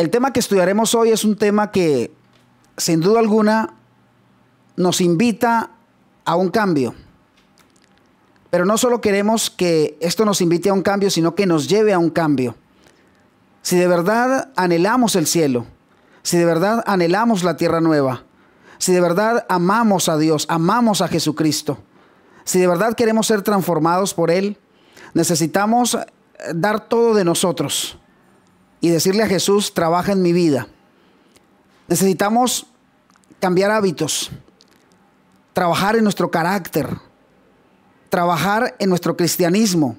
El tema que estudiaremos hoy es un tema que, sin duda alguna, nos invita a un cambio. Pero no solo queremos que esto nos invite a un cambio, sino que nos lleve a un cambio. Si de verdad anhelamos el cielo, si de verdad anhelamos la tierra nueva, si de verdad amamos a Dios, amamos a Jesucristo, si de verdad queremos ser transformados por Él, necesitamos dar todo de nosotros y decirle a Jesús, trabaja en mi vida. Necesitamos cambiar hábitos, trabajar en nuestro carácter, trabajar en nuestro cristianismo,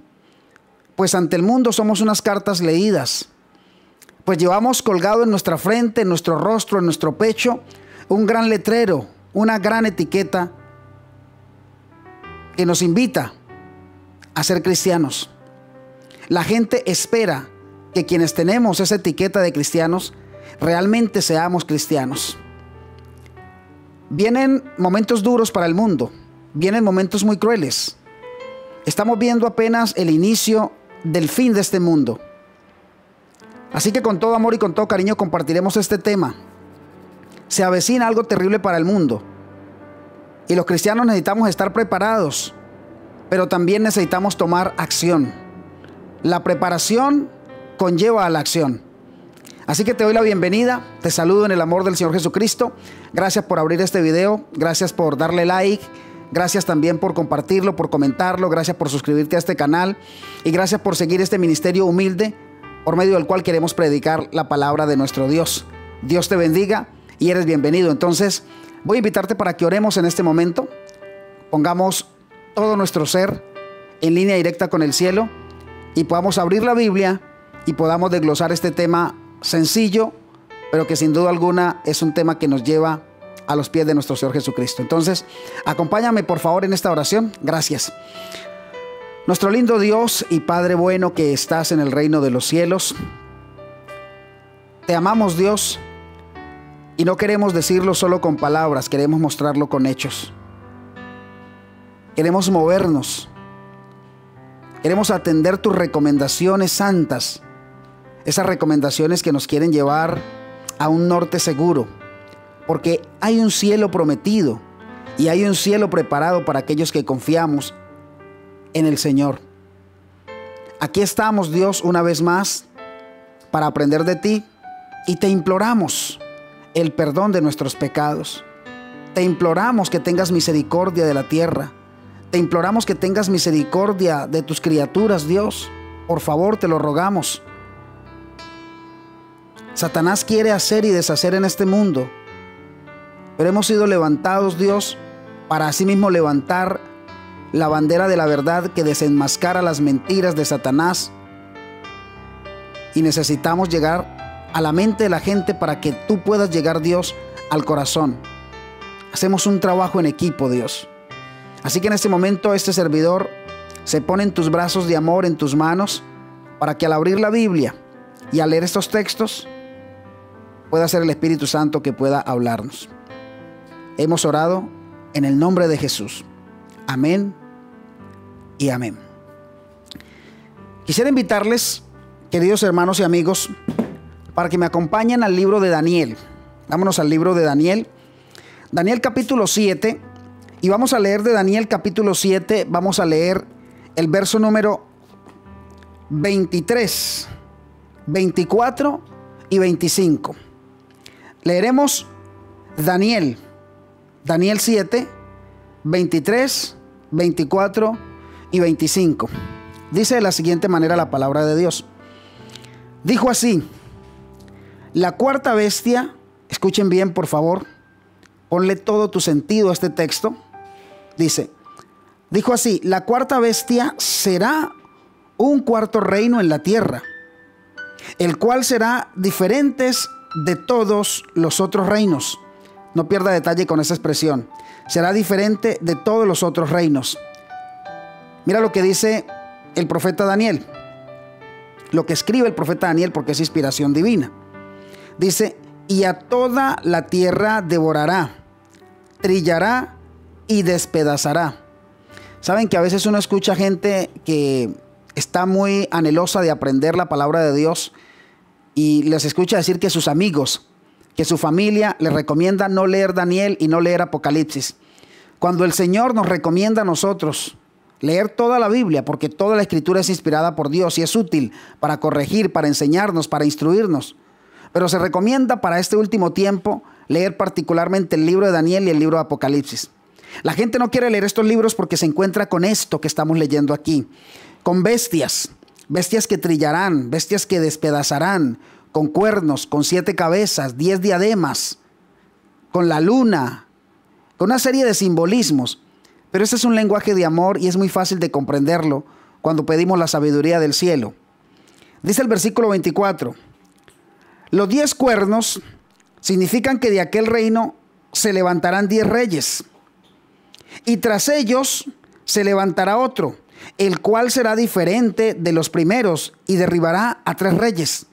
pues ante el mundo somos unas cartas leídas, pues llevamos colgado en nuestra frente, en nuestro rostro, en nuestro pecho, un gran letrero, una gran etiqueta que nos invita a ser cristianos. La gente espera que quienes tenemos esa etiqueta de cristianos realmente seamos cristianos. Vienen momentos duros para el mundo, vienen momentos muy crueles. Estamos viendo apenas el inicio del fin de este mundo. Así que con todo amor y con todo cariño compartiremos este tema. Se avecina algo terrible para el mundo. Y los cristianos necesitamos estar preparados, pero también necesitamos tomar acción. La preparación conlleva a la acción. Así que te doy la bienvenida, te saludo en el amor del Señor Jesucristo. Gracias por abrir este video, gracias por darle like, gracias también por compartirlo, por comentarlo, gracias por suscribirte a este canal y gracias por seguir este ministerio humilde por medio del cual queremos predicar la palabra de nuestro Dios. Dios te bendiga y eres bienvenido. Entonces, voy a invitarte para que oremos en este momento, pongamos todo nuestro ser en línea directa con el cielo y podamos abrir la Biblia y podamos desglosar este tema sencillo, pero que sin duda alguna es un tema que nos lleva a los pies de nuestro Señor Jesucristo. Entonces, acompáñame por favor en esta oración. Gracias. Nuestro lindo Dios y Padre bueno que estás en el reino de los cielos, te amamos, Dios, y no queremos decirlo solo con palabras, queremos mostrarlo con hechos. Queremos movernos, queremos atender tus recomendaciones santas, esas recomendaciones que nos quieren llevar a un norte seguro, porque hay un cielo prometido y hay un cielo preparado para aquellos que confiamos en el Señor. Aquí estamos, Dios, una vez más para aprender de ti y te imploramos el perdón de nuestros pecados. Te imploramos que tengas misericordia de la tierra. Te imploramos que tengas misericordia de tus criaturas, Dios. Por favor, te lo rogamos. Satanás quiere hacer y deshacer en este mundo, pero hemos sido levantados, Dios, para asimismo levantar la bandera de la verdad que desenmascara las mentiras de Satanás, y necesitamos llegar a la mente de la gente para que tú puedas llegar, Dios, al corazón. Hacemos un trabajo en equipo, Dios. Así que en este momento este servidor se pone en tus brazos de amor, en tus manos, para que al abrir la Biblia y al leer estos textos pueda ser el Espíritu Santo que pueda hablarnos. Hemos orado en el nombre de Jesús. Amén y amén. Quisiera invitarles, queridos hermanos y amigos, para que me acompañen al libro de Daniel. Vámonos al libro de Daniel. Daniel capítulo 7. Y vamos a leer de Daniel capítulo 7. Vamos a leer el verso número 23, 24 y 25. Leeremos Daniel 7, 23, 24 y 25. Dice de la siguiente manera la palabra de Dios. Dijo así: la cuarta bestia, escuchen bien por favor, ponle todo tu sentido a este texto. Dice, dijo así: la cuarta bestia será un cuarto reino en la tierra, el cual será diferente de todos los otros reinos. No pierda detalle con esa expresión. Será diferente de todos los otros reinos. Mira lo que dice el profeta Daniel. Lo que escribe el profeta Daniel, porque es inspiración divina. Dice, y a toda la tierra devorará, trillará y despedazará. Saben que a veces uno escucha gente que está muy anhelosa de aprender la palabra de Dios y les escucha decir que sus amigos, que su familia les recomienda no leer Daniel y no leer Apocalipsis. Cuando el Señor nos recomienda a nosotros leer toda la Biblia, porque toda la Escritura es inspirada por Dios y es útil para corregir, para enseñarnos, para instruirnos. Pero se recomienda para este último tiempo leer particularmente el libro de Daniel y el libro de Apocalipsis. La gente no quiere leer estos libros porque se encuentra con esto que estamos leyendo aquí, con bestias, bestias que trillarán, bestias que despedazarán, con cuernos, con 7 cabezas, 10 diademas, con la luna, con una serie de simbolismos. Pero este es un lenguaje de amor y es muy fácil de comprenderlo cuando pedimos la sabiduría del cielo. Dice el versículo 24, los 10 cuernos significan que de aquel reino se levantarán 10 reyes, y tras ellos se levantará otro, el cual será diferente de los primeros y derribará a 3 reyes.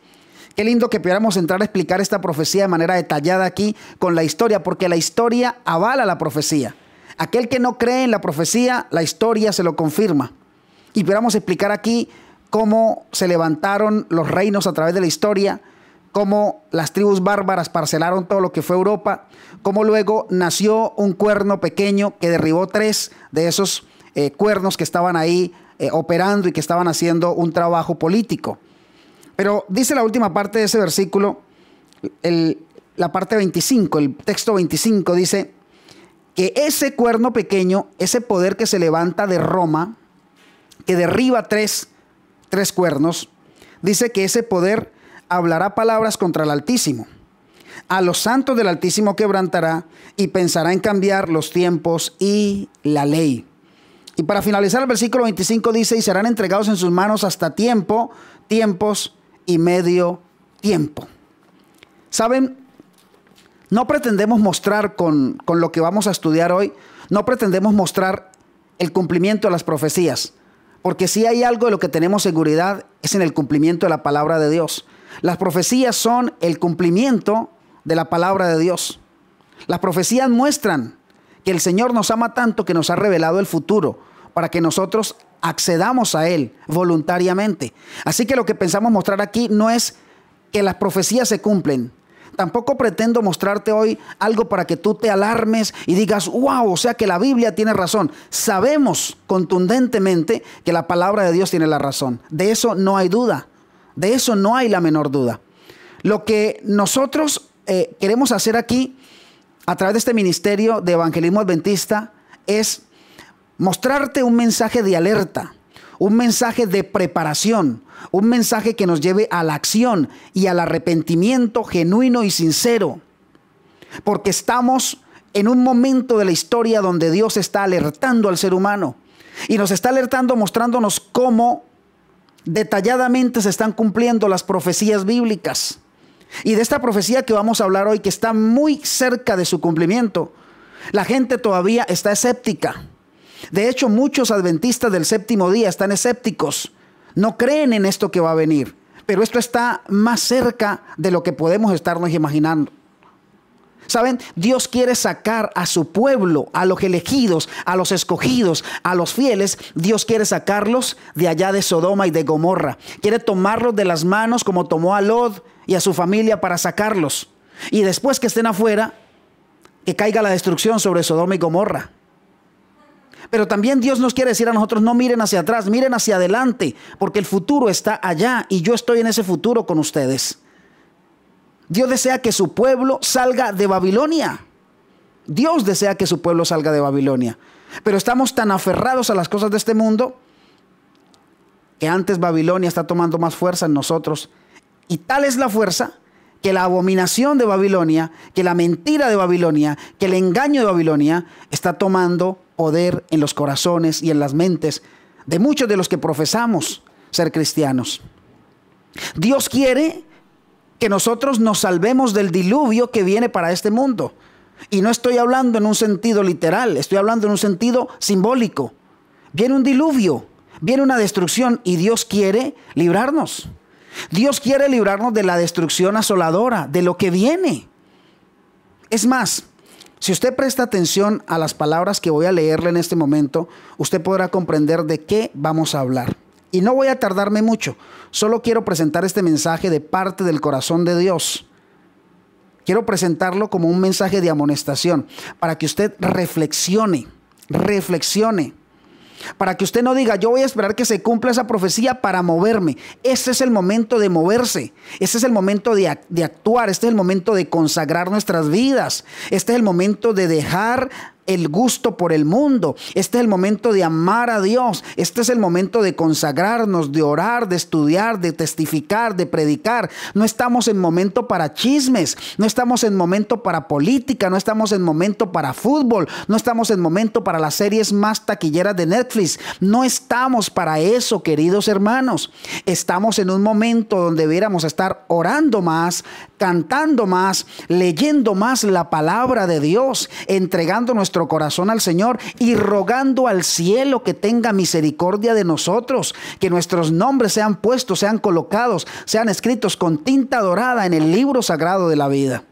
Qué lindo que pudiéramos entrar a explicar esta profecía de manera detallada aquí con la historia, porque la historia avala la profecía. Aquel que no cree en la profecía, la historia se lo confirma. Y pudiéramos explicar aquí cómo se levantaron los reinos a través de la historia, cómo las tribus bárbaras parcelaron todo lo que fue Europa, cómo luego nació un cuerno pequeño que derribó 3 de esos cuernos que estaban ahí operando y que estaban haciendo un trabajo político. Pero dice la última parte de ese versículo, la parte 25, el texto 25 dice que ese cuerno pequeño, ese poder que se levanta de Roma, que derriba 3 cuernos, dice que ese poder hablará palabras contra el Altísimo. A los santos del Altísimo quebrantará y pensará en cambiar los tiempos y la ley. Y para finalizar el versículo 25 dice, y serán entregados en sus manos hasta tiempo, tiempos y medio tiempo. ¿Saben? No pretendemos mostrar con lo que vamos a estudiar hoy, no pretendemos mostrar el cumplimiento de las profecías. Porque si hay algo de lo que tenemos seguridad es en el cumplimiento de la palabra de Dios. Las profecías son el cumplimiento de la palabra de Dios. Las profecías muestran que el Señor nos ama tanto que nos ha revelado el futuro para que nosotros accedamos a Él voluntariamente. Así que lo que pensamos mostrar aquí no es que las profecías se cumplen. Tampoco pretendo mostrarte hoy algo para que tú te alarmes y digas, wow, o sea que la Biblia tiene razón. Sabemos contundentemente que la palabra de Dios tiene la razón. De eso no hay duda. De eso no hay la menor duda. Lo que nosotros queremos hacer aquí, a través de este ministerio de Evangelismo Adventista, es mostrarte un mensaje de alerta, un mensaje de preparación, un mensaje que nos lleve a la acción y al arrepentimiento genuino y sincero. Porque estamos en un momento de la historia donde Dios está alertando al ser humano. Y nos está alertando mostrándonos cómo detalladamente se están cumpliendo las profecías bíblicas. Y de esta profecía que vamos a hablar hoy, que está muy cerca de su cumplimiento, la gente todavía está escéptica. De hecho, muchos adventistas del séptimo día están escépticos. No creen en esto que va a venir. Pero esto está más cerca de lo que podemos estarnos imaginando. ¿Saben? Dios quiere sacar a su pueblo, a los elegidos, a los escogidos, a los fieles. Dios quiere sacarlos de allá de Sodoma y de Gomorra. Quiere tomarlos de las manos como tomó a Lot y a su familia para sacarlos. Y después que estén afuera, que caiga la destrucción sobre Sodoma y Gomorra. Pero también Dios nos quiere decir a nosotros, no miren hacia atrás, miren hacia adelante, porque el futuro está allá y yo estoy en ese futuro con ustedes. Dios desea que su pueblo salga de Babilonia. Dios desea que su pueblo salga de Babilonia. Pero estamos tan aferrados a las cosas de este mundo que antes Babilonia está tomando más fuerza en nosotros. Y tal es la fuerza que la abominación de Babilonia, que la mentira de Babilonia, que el engaño de Babilonia está tomando poder en los corazones y en las mentes de muchos de los que profesamos ser cristianos. Dios quiere que nosotros nos salvemos del diluvio que viene para este mundo. Y no estoy hablando en un sentido literal, estoy hablando en un sentido simbólico. Viene un diluvio, viene una destrucción y Dios quiere librarnos. Dios quiere librarnos de la destrucción asoladora, de lo que viene. Es más, si usted presta atención a las palabras que voy a leerle en este momento, usted podrá comprender de qué vamos a hablar. Y no voy a tardarme mucho, solo quiero presentar este mensaje de parte del corazón de Dios. Quiero presentarlo como un mensaje de amonestación, para que usted reflexione. Para que usted no diga, yo voy a esperar que se cumpla esa profecía para moverme. Este es el momento de moverse. Este es el momento de actuar. Este es el momento de consagrar nuestras vidas. Este es el momento de dejar el gusto por el mundo. Este es el momento de amar a Dios. Este es el momento de consagrarnos, de orar, de estudiar, de testificar, de predicar. No estamos en momento para chismes. No estamos en momento para política. No estamos en momento para fútbol. No estamos en momento para las series más taquilleras de Netflix. No estamos para eso, queridos hermanos. Estamos en un momento donde debiéramos estar orando más, cantando más, leyendo más la palabra de Dios, entregando nuestro corazón al Señor y rogando al cielo que tenga misericordia de nosotros, que nuestros nombres sean puestos, sean colocados, sean escritos con tinta dorada en el libro sagrado de la vida.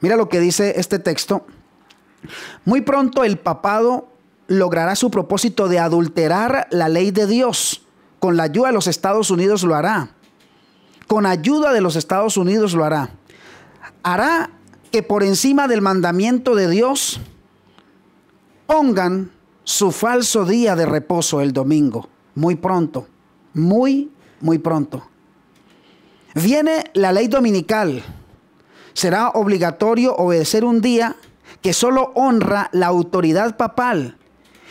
Mira lo que dice este texto. Muy pronto el papado logrará su propósito de adulterar la ley de Dios. Con la ayuda de los Estados Unidos lo hará. Con ayuda de los Estados Unidos lo hará. Hará que por encima del mandamiento de Dios pongan su falso día de reposo el domingo. Muy pronto, muy pronto. Viene la ley dominical. Será obligatorio obedecer un día que solo honra la autoridad papal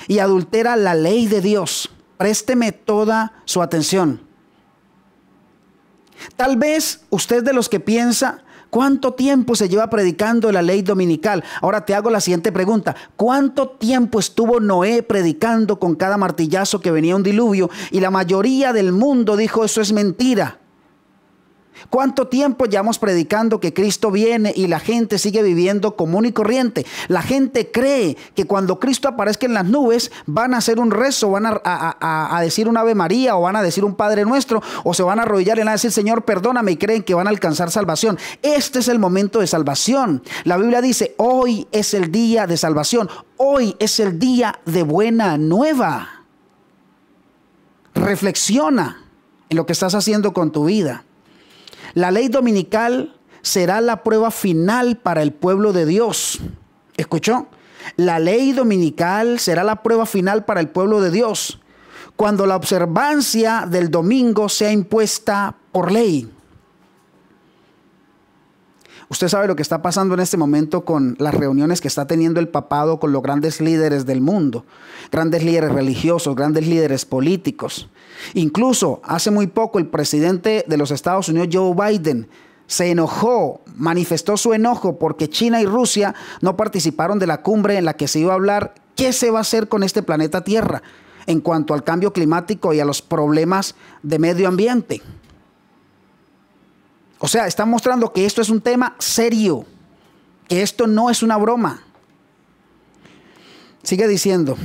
y adultera la ley de Dios. Présteme toda su atención. Tal vez usted es de los que piensa, ¿cuánto tiempo se lleva predicando la ley dominical? Ahora te hago la siguiente pregunta. ¿Cuánto tiempo estuvo Noé predicando con cada martillazo que venía un diluvio? Y la mayoría del mundo dijo, eso es mentira. ¿Cuánto tiempo llevamos predicando que Cristo viene y la gente sigue viviendo común y corriente? La gente cree que cuando Cristo aparezca en las nubes van a hacer un rezo, van a decir un Ave María o van a decir un Padre Nuestro o se van a arrodillar y van a decir Señor perdóname y creen que van a alcanzar salvación. Este es el momento de salvación. La Biblia dice hoy es el día de salvación, hoy es el día de buena nueva. Reflexiona en lo que estás haciendo con tu vida. La ley dominical será la prueba final para el pueblo de Dios. ¿Escuchó? La ley dominical será la prueba final para el pueblo de Dios. Cuando la observancia del domingo sea impuesta por ley. Usted sabe lo que está pasando en este momento con las reuniones que está teniendo el papado con los grandes líderes del mundo, grandes líderes religiosos, grandes líderes políticos. Incluso hace muy poco el presidente de los Estados Unidos, Joe Biden, se enojó, manifestó su enojo porque China y Rusia no participaron de la cumbre en la que se iba a hablar qué se va a hacer con este planeta Tierra en cuanto al cambio climático y a los problemas de medio ambiente. O sea, está mostrando que esto es un tema serio, que esto no es una broma. Sigue diciendo,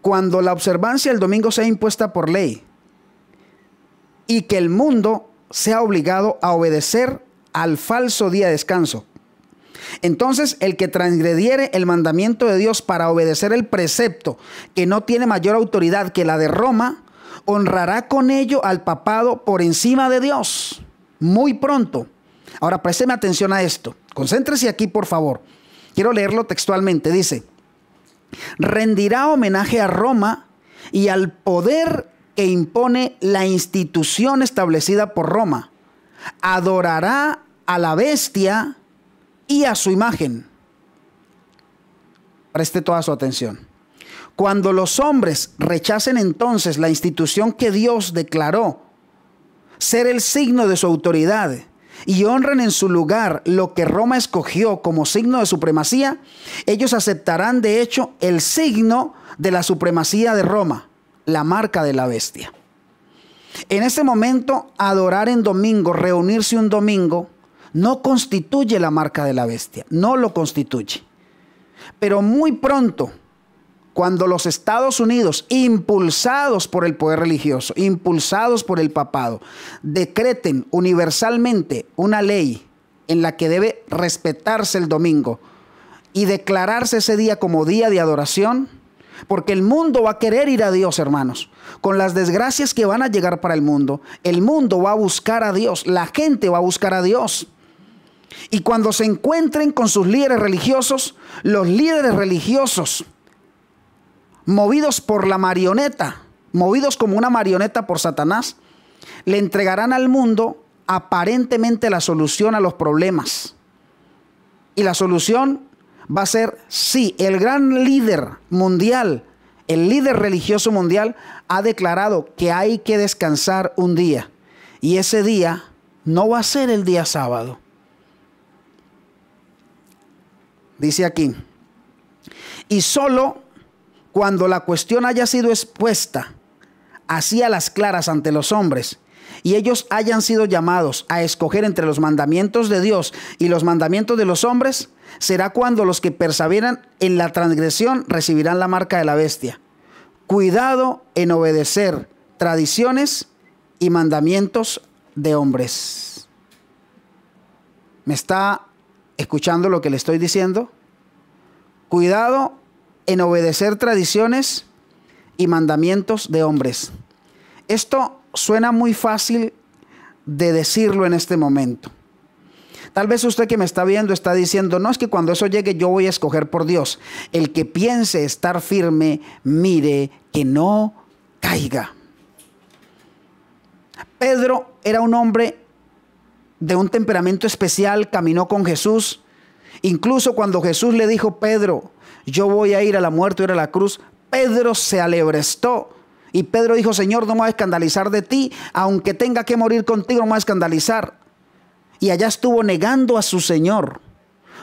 cuando la observancia del domingo sea impuesta por ley y que el mundo sea obligado a obedecer al falso día de descanso, entonces el que transgrediere el mandamiento de Dios para obedecer el precepto que no tiene mayor autoridad que la de Roma, honrará con ello al papado por encima de Dios. Muy pronto. Ahora, présteme atención a esto. Concéntrese aquí, por favor. Quiero leerlo textualmente. Dice, rendirá homenaje a Roma y al poder que impone la institución establecida por Roma. Adorará a la bestia y a su imagen. Preste toda su atención. Cuando los hombres rechacen entonces la institución que Dios declaró ser el signo de su autoridad y honren en su lugar lo que Roma escogió como signo de supremacía, ellos aceptarán de hecho el signo de la supremacía de Roma, la marca de la bestia. En este momento, adorar en domingo, reunirse un domingo, no constituye la marca de la bestia, no lo constituye. Pero muy pronto, cuando los Estados Unidos, impulsados por el poder religioso, impulsados por el papado, decreten universalmente una ley en la que debe respetarse el domingo y declararse ese día como día de adoración, Porque el mundo va a querer ir a Dios, hermanos. Con las desgracias que van a llegar para el mundo va a buscar a Dios. La gente va a buscar a Dios. Y cuando se encuentren con sus líderes religiosos, los líderes religiosos, movidos por la marioneta, movidos como una marioneta por Satanás, le entregarán al mundo aparentemente la solución a los problemas. Y la solución va a ser, sí, el gran líder mundial, el líder religioso mundial ha declarado que hay que descansar un día. Y ese día no va a ser el día sábado. Dice aquí, y solo cuando la cuestión haya sido expuesta así a las claras ante los hombres y ellos hayan sido llamados a escoger entre los mandamientos de Dios y los mandamientos de los hombres, será cuando los que perseveran en la transgresión recibirán la marca de la bestia. Cuidado en obedecer tradiciones y mandamientos de hombres. ¿Me está escuchando lo que le estoy diciendo? Cuidado en obedecer tradiciones y mandamientos de hombres. Esto suena muy fácil de decirlo en este momento. Tal vez usted que me está viendo está diciendo, no, es que cuando eso llegue yo voy a escoger por Dios. El que piense estar firme, mire que no caiga. Pedro era un hombre de un temperamento especial, caminó con Jesús. Incluso cuando Jesús le dijo, Pedro, yo voy a ir a la muerte, ir a la cruz, Pedro se alebrestó. Y Pedro dijo, Señor, no me voy a escandalizar de ti, aunque tenga que morir contigo, no me voy a escandalizar. Y allá estuvo negando a su Señor.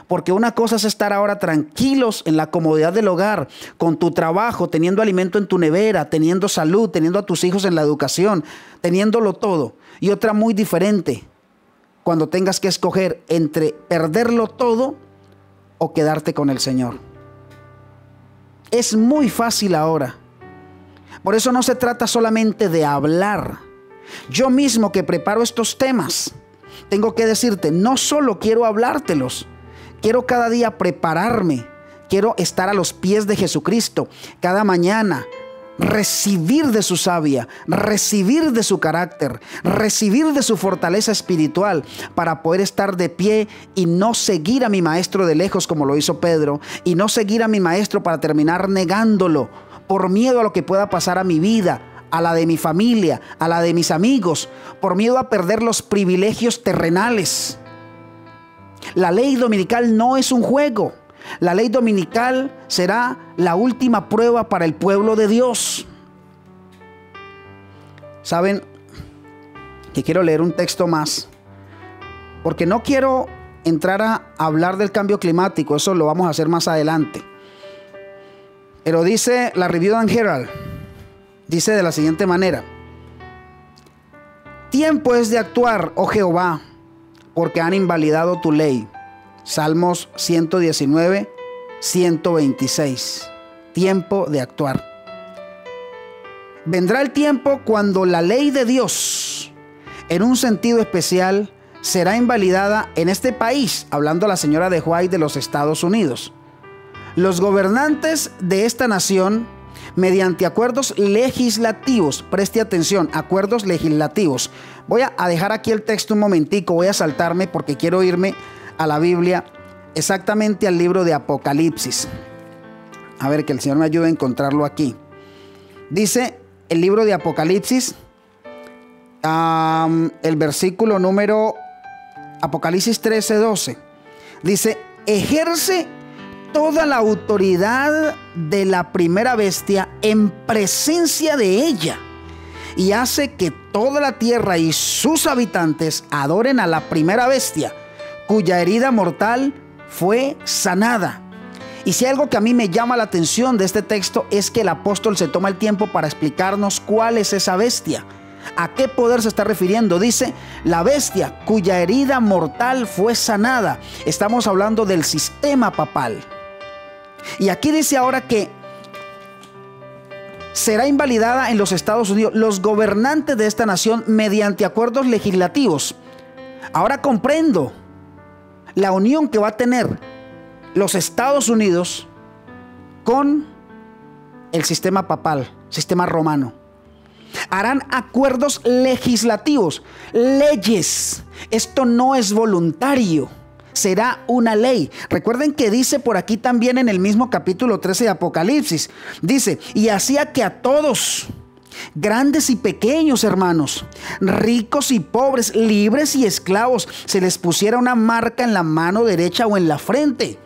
Porque una cosa es estar ahora tranquilos en la comodidad del hogar, con tu trabajo, teniendo alimento en tu nevera, teniendo salud, teniendo a tus hijos en la educación, teniéndolo todo. Y otra muy diferente, cuando tengas que escoger entre perderlo todo o quedarte con el Señor. Es muy fácil ahora. Por eso no se trata solamente de hablar. Yo mismo que preparo estos temas, tengo que decirte, no solo quiero hablártelos, quiero cada día prepararme, quiero estar a los pies de Jesucristo cada mañana, recibir de su savia, recibir de su carácter, recibir de su fortaleza espiritual para poder estar de pie y no seguir a mi maestro de lejos como lo hizo Pedro, y no seguir a mi maestro para terminar negándolo por miedo a lo que pueda pasar a mi vida, a la de mi familia, a la de mis amigos, por miedo a perder los privilegios terrenales. La ley dominical no es un juego. La ley dominical será la última prueba para el pueblo de Dios. Saben que quiero leer un texto más, porque no quiero entrar a hablar del cambio climático, eso lo vamos a hacer más adelante. Pero dice la Review and Herald, dice de la siguiente manera: tiempo es de actuar, oh Jehová, porque han invalidado tu ley. Salmos 119, 126. Tiempo de actuar. Vendrá el tiempo cuando la ley de Dios, en un sentido especial, será invalidada en este país, hablando la señora de White de los Estados Unidos. Los gobernantes de esta nación, mediante acuerdos legislativos, preste atención, acuerdos legislativos. Voy a dejar aquí el texto un momentico, voy a saltarme porque quiero irme a la Biblia, exactamente al libro de Apocalipsis. A ver, que el Señor me ayude a encontrarlo aquí. Dice el libro de Apocalipsis, el versículo número, Apocalipsis 13, 12. Dice, ejerce toda la autoridad de la primera bestia en presencia de ella, y hace que toda la tierra y sus habitantes adoren a la primera bestia, cuya herida mortal fue sanada. Y si algo que a mí me llama la atención de este texto es que el apóstol se toma el tiempo para explicarnos cuál es esa bestia, a qué poder se está refiriendo. Dice, la bestia cuya herida mortal fue sanada. Estamos hablando del sistema papal. Y aquí dice ahora que será invalidada en los Estados Unidos. Los gobernantes de esta nación, mediante acuerdos legislativos. Ahora comprendo la unión que va a tener los Estados Unidos con el sistema papal, sistema romano. Harán acuerdos legislativos, leyes. Esto no es voluntario, será una ley. Recuerden que dice por aquí también en el mismo capítulo 13 de Apocalipsis, dice, y hacía que a todos, grandes y pequeños hermanos, ricos y pobres, libres y esclavos, se les pusiera una marca en la mano derecha o en la frente.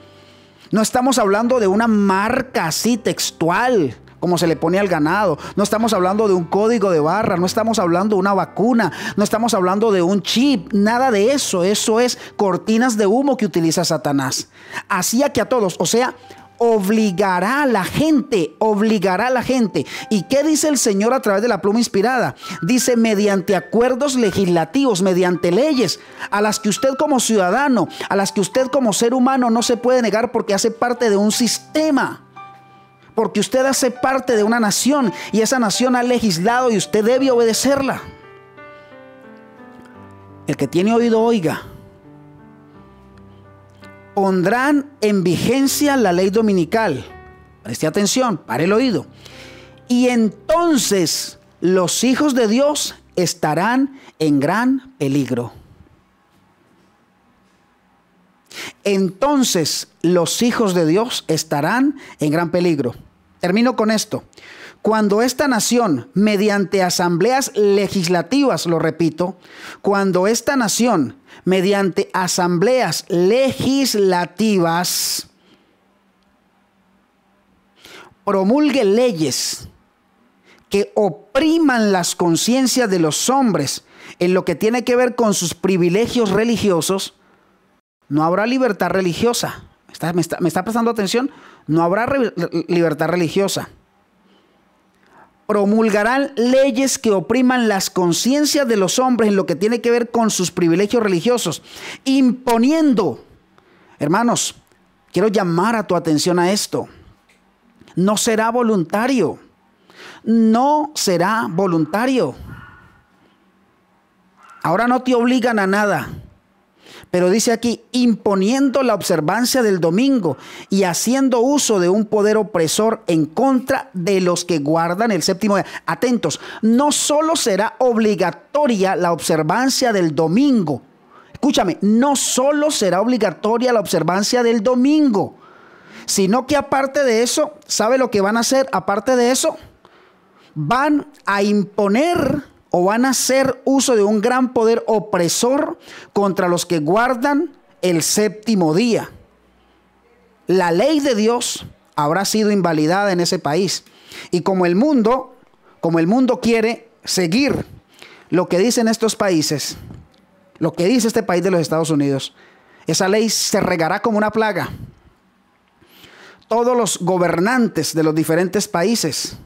No estamos hablando de una marca así textual, como se le pone al ganado. No estamos hablando de un código de barra, no estamos hablando de una vacuna, no estamos hablando de un chip, nada de eso. Eso es cortinas de humo que utiliza Satanás. Hacía que a todos, o sea, obligará a la gente, obligará a la gente. ¿Y qué dice el Señor a través de la pluma inspirada? Dice, mediante acuerdos legislativos, mediante leyes, a las que usted como ciudadano, a las que usted como ser humano no se puede negar porque hace parte de un sistema. Porque usted hace parte de una nación y esa nación ha legislado y usted debe obedecerla. El que tiene oído, oiga. Pondrán en vigencia la ley dominical. Preste atención, pare el oído. Y entonces los hijos de Dios estarán en gran peligro. Entonces los hijos de Dios estarán en gran peligro. Termino con esto. Cuando esta nación, mediante asambleas legislativas, lo repito, cuando esta nación, mediante asambleas legislativas, promulgue leyes que opriman las conciencias de los hombres en lo que tiene que ver con sus privilegios religiosos, no habrá libertad religiosa. ¿Me está prestando atención? No habrá libertad religiosa. Promulgarán leyes que opriman las conciencias de los hombres en lo que tiene que ver con sus privilegios religiosos, imponiendo. Hermanos, quiero llamar a tu atención a esto. No será voluntario. No será voluntario. Ahora no te obligan a nada. Pero dice aquí, imponiendo la observancia del domingo y haciendo uso de un poder opresor en contra de los que guardan el séptimo día. Atentos, no solo será obligatoria la observancia del domingo. Escúchame, no solo será obligatoria la observancia del domingo, sino que aparte de eso, ¿sabe lo que van a hacer? Aparte de eso, van a imponer o van a hacer uso de un gran poder opresor contra los que guardan el séptimo día. La ley de Dios habrá sido invalidada en ese país. Y como el mundo quiere seguir lo que dicen estos países, lo que dice este país de los Estados Unidos, esa ley se regará como una plaga. Todos los gobernantes de los diferentes países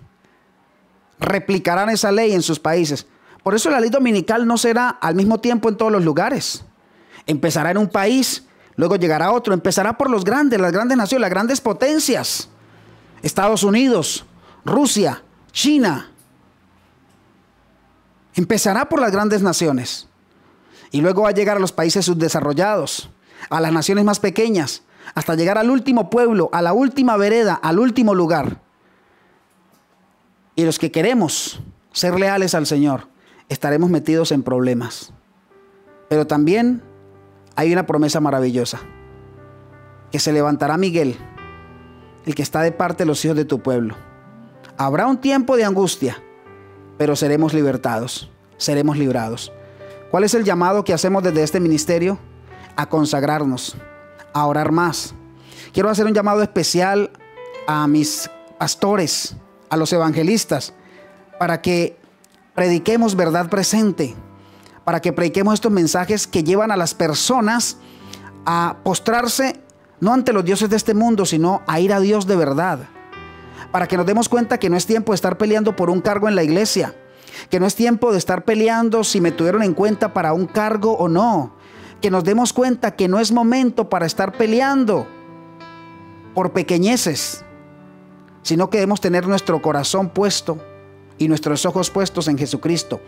replicarán esa ley en sus países. Por eso la ley dominical no será al mismo tiempo en todos los lugares. Empezará en un país, luego llegará a otro. Empezará por los grandes, las grandes naciones, las grandes potencias. Estados Unidos, Rusia, China. Empezará por las grandes naciones. Y luego va a llegar a los países subdesarrollados, a las naciones más pequeñas, hasta llegar al último pueblo, a la última vereda, al último lugar. Y los que queremos ser leales al Señor, estaremos metidos en problemas. Pero también hay una promesa maravillosa. Que se levantará Miguel, el que está de parte de los hijos de tu pueblo. Habrá un tiempo de angustia, pero seremos libertados, seremos librados. ¿Cuál es el llamado que hacemos desde este ministerio? A consagrarnos, a orar más. Quiero hacer un llamado especial a mis pastores, a los evangelistas, para que prediquemos verdad presente, para que prediquemos estos mensajes que llevan a las personas a postrarse, no ante los dioses de este mundo, sino a ir a Dios de verdad, para que nos demos cuenta que no es tiempo de estar peleando por un cargo en la iglesia, que no es tiempo de estar peleando si me tuvieron en cuenta para un cargo o no, que nos demos cuenta que no es momento para estar peleando por pequeñeces, sino que debemos tener nuestro corazón puesto y nuestros ojos puestos en Jesucristo,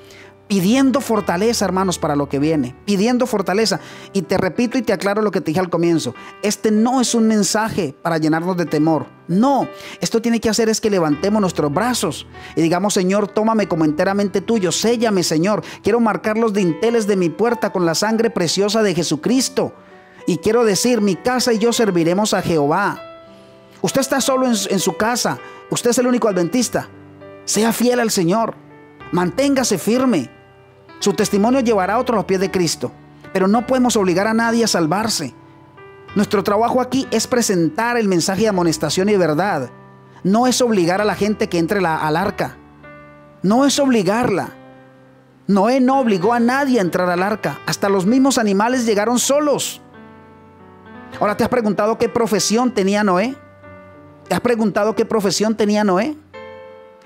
pidiendo fortaleza, hermanos, para lo que viene, pidiendo fortaleza. Y te repito y te aclaro lo que te dije al comienzo, este no es un mensaje para llenarnos de temor, no, esto tiene que hacer es que levantemos nuestros brazos y digamos: Señor, tómame como enteramente tuyo, séllame, Señor, quiero marcar los dinteles de mi puerta con la sangre preciosa de Jesucristo, y quiero decir: mi casa y yo serviremos a Jehová. Usted está solo en su casa, usted es el único adventista, sea fiel al Señor, manténgase firme. Su testimonio llevará a otros a los pies de Cristo, pero no podemos obligar a nadie a salvarse. Nuestro trabajo aquí es presentar el mensaje de amonestación y verdad. No es obligar a la gente que entre al arca. No es obligarla. Noé no obligó a nadie a entrar al arca. Hasta los mismos animales llegaron solos. Ahora, ¿te has preguntado qué profesión tenía Noé? ¿Te has preguntado qué profesión tenía Noé?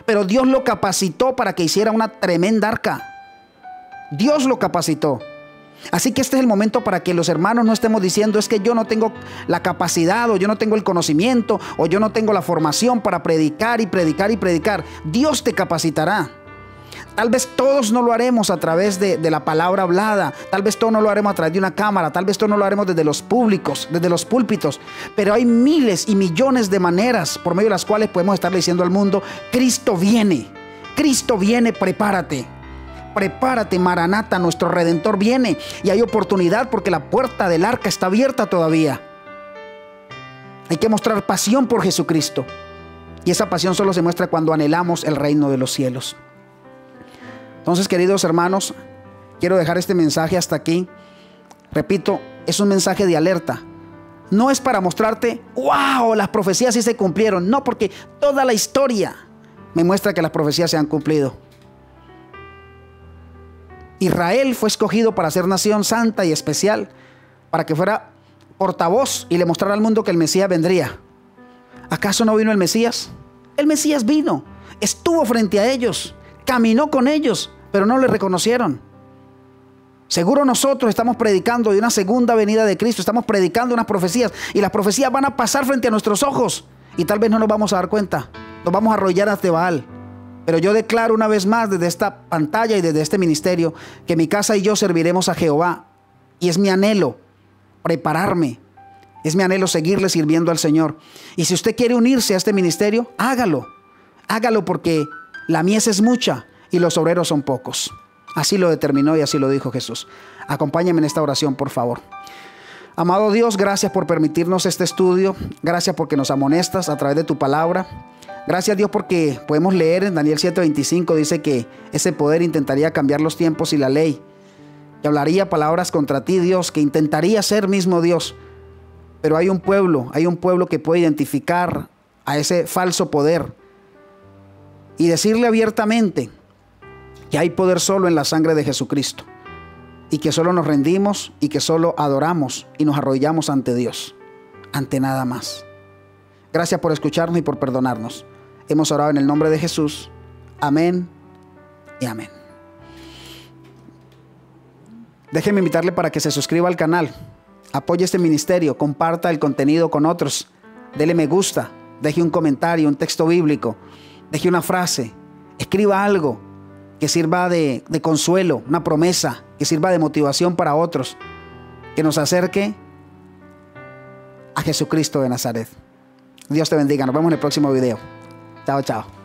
Pero Dios lo capacitó para que hiciera una tremenda arca. Dios lo capacitó. Así que este es el momento para que los hermanos no estemos diciendo: es que yo no tengo la capacidad, o yo no tengo el conocimiento, o yo no tengo la formación para predicar y predicar y predicar. Dios te capacitará. Tal vez todos no lo haremos a través de la palabra hablada. Tal vez todos no lo haremos a través de una cámara. Tal vez todos no lo haremos desde los públicos, desde los púlpitos. Pero hay miles y millones de maneras por medio de las cuales podemos estarle diciendo al mundo: Cristo viene. Cristo viene, prepárate. Prepárate, Maranata, nuestro Redentor viene. Y hay oportunidad porque la puerta del arca está abierta todavía. Hay que mostrar pasión por Jesucristo. Y esa pasión solo se muestra cuando anhelamos el reino de los cielos. Entonces, queridos hermanos, quiero dejar este mensaje hasta aquí. Repito, es un mensaje de alerta. No es para mostrarte: ¡wow! Las profecías sí se cumplieron. No, porque toda la historia me muestra que las profecías se han cumplido. Israel fue escogido para ser nación santa y especial, para que fuera portavoz y le mostrara al mundo que el Mesías vendría. ¿Acaso no vino el Mesías? El Mesías vino, estuvo frente a ellos, caminó con ellos, pero no le reconocieron. Seguro nosotros estamos predicando de una segunda venida de Cristo, estamos predicando unas profecías, y las profecías van a pasar frente a nuestros ojos, y tal vez no nos vamos a dar cuenta, nos vamos a arrollar hasta Baal. Pero yo declaro una vez más desde esta pantalla y desde este ministerio que mi casa y yo serviremos a Jehová. Y es mi anhelo prepararme. Es mi anhelo seguirle sirviendo al Señor. Y si usted quiere unirse a este ministerio, hágalo. Hágalo, porque la mies es mucha y los obreros son pocos. Así lo determinó y así lo dijo Jesús. Acompáñame en esta oración, por favor. Amado Dios, gracias por permitirnos este estudio. Gracias porque nos amonestas a través de tu palabra. Gracias, Dios, porque podemos leer en Daniel 7:25, dice que ese poder intentaría cambiar los tiempos y la ley, que hablaría palabras contra ti, Dios, que intentaría ser mismo Dios. Pero hay un pueblo que puede identificar a ese falso poder y decirle abiertamente que hay poder solo en la sangre de Jesucristo, y que solo nos rendimos y que solo adoramos y nos arrodillamos ante Dios, ante nada más. Gracias por escucharnos y por perdonarnos. Hemos orado en el nombre de Jesús. Amén y amén. Déjeme invitarle para que se suscriba al canal. Apoye este ministerio. Comparta el contenido con otros. Dele me gusta. Deje un comentario, un texto bíblico. Deje una frase. Escriba algo que sirva de consuelo, una promesa, que sirva de motivación para otros. Que nos acerque a Jesucristo de Nazaret. Dios te bendiga. Nos vemos en el próximo video. Chao, chao.